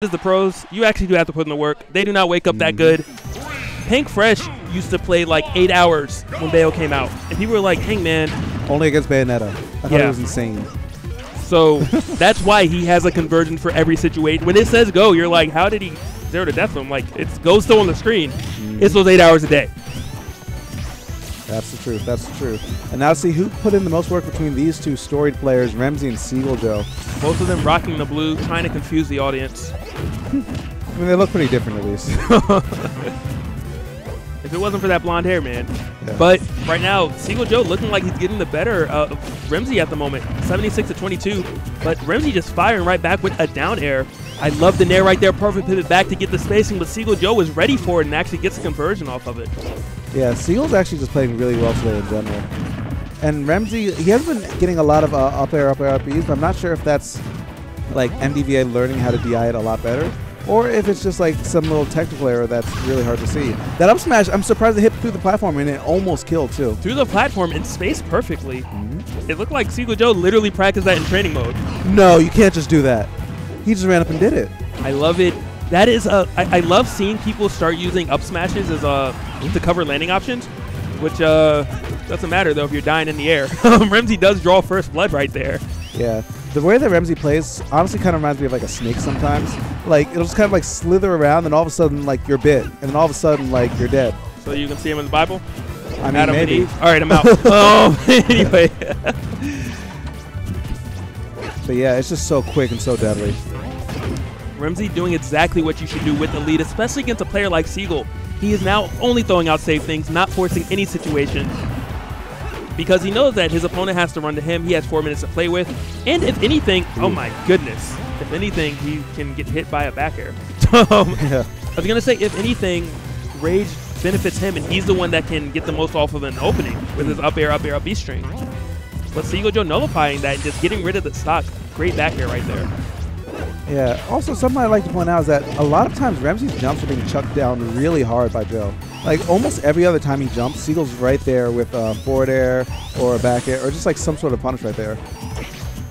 is the pros. You actually do have to put in the work. They do not wake up that good. Hank Fresh used to play like 8 hours when Bayo came out, and people were like, "Hank, man." Only against Bayonetta. I thought it was insane. So that's why he has a conversion for every situation. When it says go, you're like, "How did he zero to death him?" Like, it's go still on the screen. It's those 8 hours a day. That's the truth. That's the truth. And now see who put in the most work between these two storied players, Remzi and Seagull Joe. Both of them rocking the blue, trying to confuse the audience. I mean, they look pretty different at least. If it wasn't for that blonde hair, man. Yeah. But right now, Seagull Joe looking like he's getting the better of Remzi at the moment. 76 to 22. But Remzi just firing right back with a down air. I love the nair right there. Perfect pivot back to get the spacing. But Seagull Joe is ready for it and actually gets a conversion off of it. Yeah, Seagull's actually just playing really well today in general. And Remzi, he has been getting a lot of up air, up Bs, but I'm not sure if that's like MDVA learning how to DI it a lot better, or if it's just like some little technical error that's really hard to see. That up smash, I'm surprised it hit through the platform, and it almost killed too. Through the platform and spaced perfectly. It looked like Seagull Joe literally practiced that in training mode. No, you can't just do that. He just ran up and did it. I love it. That is a, I love seeing people start using up smashes as to cover landing options, which doesn't matter though if you're dying in the air. Remzi does draw first blood right there. Yeah, the way that Remzi plays honestly kind of reminds me of like a snake sometimes. Like it'll just kind of like slither around, and all of a sudden like you're bit, and then all of a sudden like you're dead. So you can see him in the Bible. I mean, Adam maybe. All right, I'm out. Anyway. But yeah, it's just so quick and so deadly. Remzi doing exactly what you should do with the lead, especially against a player like Seagull. He is now only throwing out safe things, not forcing any situation, because he knows that his opponent has to run to him. He has 4 minutes to play with, and if anything, oh my goodness, if anything, he can get hit by a back air. I was gonna say, if anything, Rage benefits him, and he's the one that can get the most off of an opening with his up air, up B string. But Seagull Joe nullifying that and just getting rid of the stock. Great back air right there. Yeah, also something I like to point out is that a lot of times Remzi's jumps are being chucked down really hard by Joe. Like almost every other time he jumps, Seagull's right there with a forward air or a back air or just like some sort of punish right there.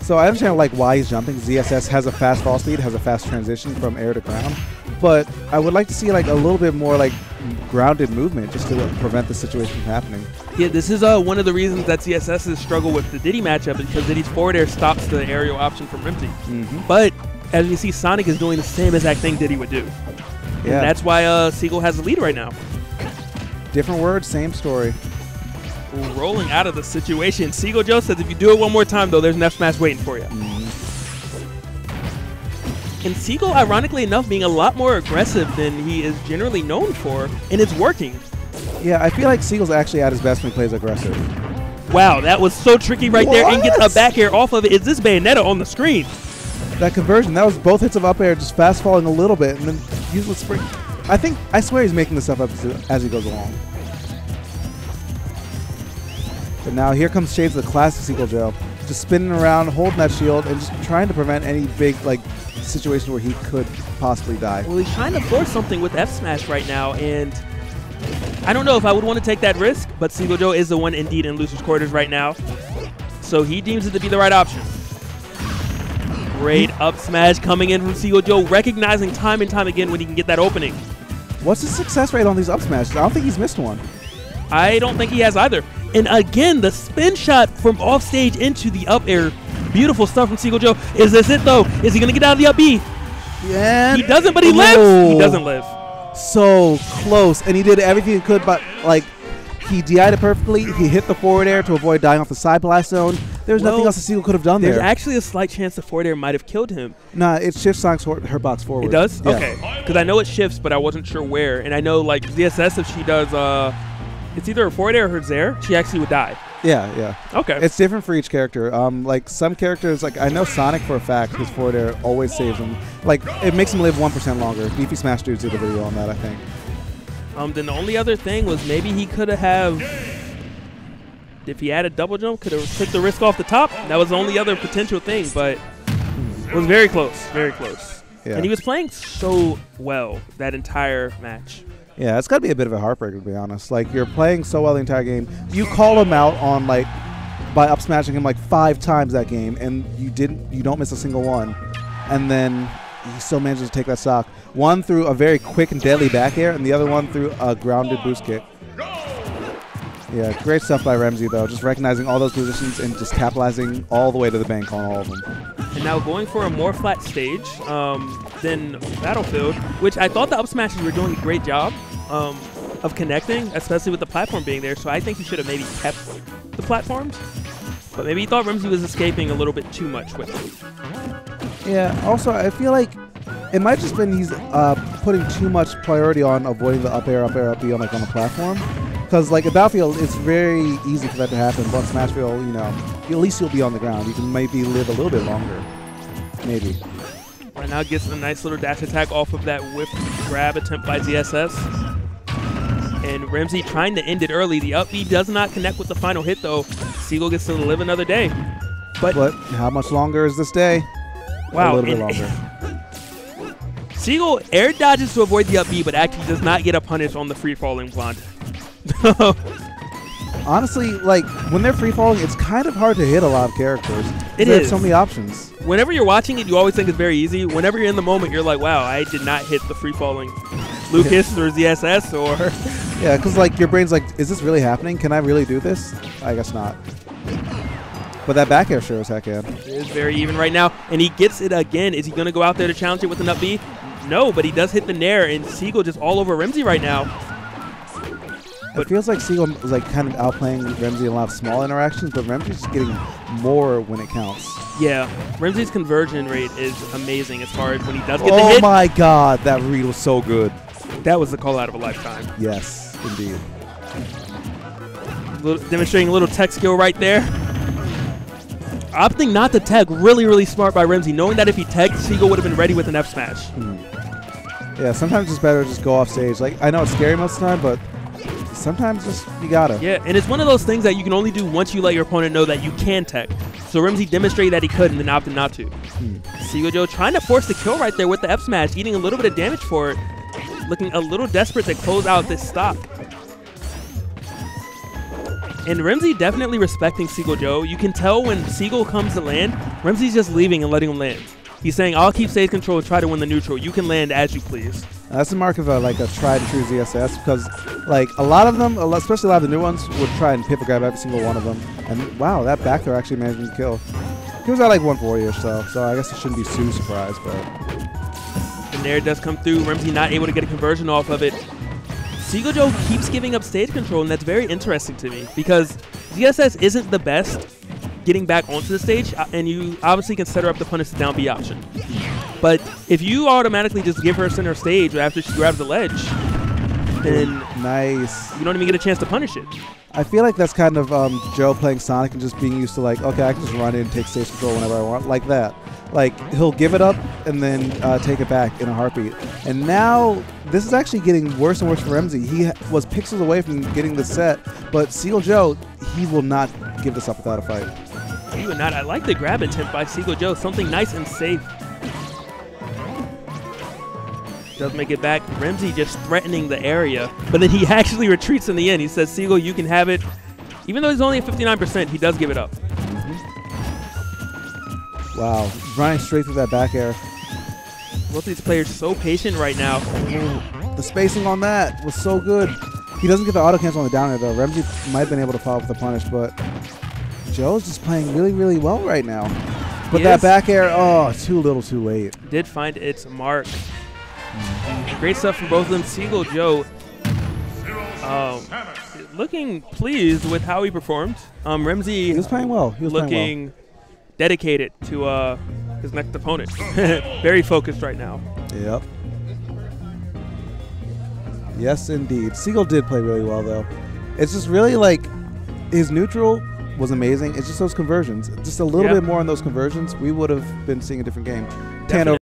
So I understand like why he's jumping. ZSS has a fast false lead, has a fast transition from air to ground. But I would like to see like a little bit more like grounded movement just to prevent the situation from happening. Yeah, this is one of the reasons that ZSS's struggle with the Diddy matchup is because Diddy's forward air stops the aerial option from Remzi. But as you see, Sonic is doing the same exact thing Diddy would do. And that's why Seagull has the lead right now. Different words, same story. Rolling out of the situation. Seagull Joe says if you do it one more time, though, there's an F smash waiting for you. And Seagull, ironically enough, being a lot more aggressive than he is generally known for, and it's working. Yeah, I feel like Seagull's actually at his best when he plays aggressive. Wow, that was so tricky right there, and gets a back air off of it. Is this Bayonetta on the screen? That conversion, that was both hits of up air, just fast falling a little bit, and then use with spring. I think, I swear he's making this stuff up as he goes along. But now here comes shades of the classic Seagull Joe, just spinning around, holding that shield, and just trying to prevent any big like situation where he could possibly die. Well, he's trying to force something with F Smash right now, and I don't know if I would want to take that risk, but Seagull Joe is the one indeed in loser's quarters right now, so he deems it to be the right option. Great up smash coming in from Seagull Joe, recognizing time and time again when he can get that opening. What's his success rate on these up smashes? I don't think he's missed one. I don't think he has either. And again, the spin shot from off stage into the up air. Beautiful stuff from Seagull Joe. Is this it though? Is he going to get out of the up B? Yeah. He doesn't, but he lives. He doesn't live. So close. And he did everything he could, but like he DI'd it perfectly. He hit the forward air to avoid dying off the side blast zone. There's nothing else the Seagull could have done there. There's actually a slight chance the forward air might have killed him. Nah, it shifts Sonic's hitbox forward. It does? Yeah. Okay. Because I know it shifts, but I wasn't sure where. And I know, like, ZSS, if she does, it's either a forward air or her Zair, she actually would die. Yeah, yeah. Okay. It's different for each character. Like, some characters, like, I know Sonic for a fact, his forward air always saves him. Like, it makes him live 1% longer. Beefy Smash Dudes did a video on that, I think. Then the only other thing was maybe he could have... If he had a double jump, could have took the risk off the top. That was the only other potential thing, but it was very close, very close. Yeah. And he was playing so well that entire match. Yeah, it's got to be a bit of a heartbreaker, to be honest. Like, you're playing so well the entire game. You call him out on, like, by up smashing him, like, 5 times that game, and you don't miss a single one. And then he still manages to take that stock. One through a very quick and deadly back air, and the other one through a grounded boost kick. Yeah, great stuff by Remzi, though. Just recognizing all those positions and just capitalizing all the way to the bank on all of them. And now going for a more flat stage than Battlefield, which I thought the up smashes were doing a great job of connecting, especially with the platform being there. So I think he should have maybe kept the platforms. But maybe he thought Remzi was escaping a little bit too much with it. Yeah, also, I feel like it might just been he's putting too much priority on avoiding the up air, up B on, like, on the platform. Because, like, at Battlefield, it's very easy for that to happen, but in Smashville, you know, at least you'll be on the ground. You can maybe live a little bit longer. Maybe. Right now gets a nice little dash attack off of that whiff grab attempt by ZSS. And Remzi trying to end it early. The up B does not connect with the final hit, though. Seagull gets to live another day. But how much longer is this day? Wow. A little bit longer. Seagull air dodges to avoid the up B, but actually does not get a punish on the free-falling blonde. Honestly, like, when they're free-falling, it's kind of hard to hit a lot of characters. It is. There's so many options. Whenever you're watching it, you always think it's very easy. Whenever you're in the moment, you're like, wow, I did not hit the free-falling Lucas or ZSS or... Yeah, because, like, your brain's like, is this really happening? Can I really do this? I guess not. But that back air sure as heck can. It is very even right now, and he gets it again. Is he going to go out there to challenge it with an up B? No, but he does hit the nair, and Seagull just all over Remzi right now. It feels like Seagull was like kind of outplaying Remzi in a lot of small interactions, but Remzi's just getting more when it counts. Yeah, Remzi's conversion rate is amazing as far as when he does get the hit. Oh my god, that read was so good. That was the call out of a lifetime. Yes, indeed. Demonstrating a little tech skill right there. Opting not to tech, really smart by Remzi, knowing that if he teched, Seagull would have been ready with an F smash. Yeah, sometimes it's better to just go off stage. Like, I know it's scary most of the time, but sometimes just you gotta. Yeah, and it's one of those things that you can only do once you let your opponent know that you can tech. So Remzi demonstrated that he could and then opted not to. Seagull Joe trying to force the kill right there with the F smash, eating a little bit of damage for it, looking a little desperate to close out this stop. And Remzi definitely respecting Seagull Joe. You can tell when Seagull comes to land, Remzi's just leaving and letting him land. He's saying, I'll keep stage control and try to win the neutral. You can land as you please. That's the mark of a tried and true ZSS, because like a lot of them, especially a lot of the new ones, would try and pivot grab every single one of them. And wow, that back throw actually managed to kill. He was at like 140 or so, so I guess I shouldn't be too surprised. But the nair does come through. Remzi not able to get a conversion off of it. Seagull Joe keeps giving up stage control, and that's very interesting to me because ZSS isn't the best getting back onto the stage, and you obviously can set her up to punish the down B option. But if you automatically just give her center stage after she grabs the ledge, then nice. You don't even get a chance to punish it. I feel like that's kind of Joe playing Sonic and just being used to like, okay, I can just run in and take stage control whenever I want, like that. Like, he'll give it up and then take it back in a heartbeat. And now, this is actually getting worse and worse for Remzi. He was pixels away from getting the set, but Seagull Joe, he will not give this up without a fight. He would not. I like the grab attempt by Seagull Joe, something nice and safe. Does make it back. Remzi just threatening the area, but then he actually retreats in the end. He says, Seagull, you can have it. Even though he's only at 59%, he does give it up. Wow, running straight through that back air. Both of these players so patient right now. The spacing on that was so good. He doesn't get the auto cancel on the down air, though. Remzi might have been able to follow up with a punish, but Joe's just playing really well right now. But that back air, oh, too little too late. Did find its mark. Great stuff from both of them. Seagull Joe looking pleased with how he performed. Remzi, he was playing well. He was looking well. Dedicated to his next opponent. Very focused right now. Yep. Yes, indeed. Seagull did play really well, though. It's just really like his neutral was amazing. It's just those conversions. Just a little bit more on those conversions. We would have been seeing a different game. Definitely.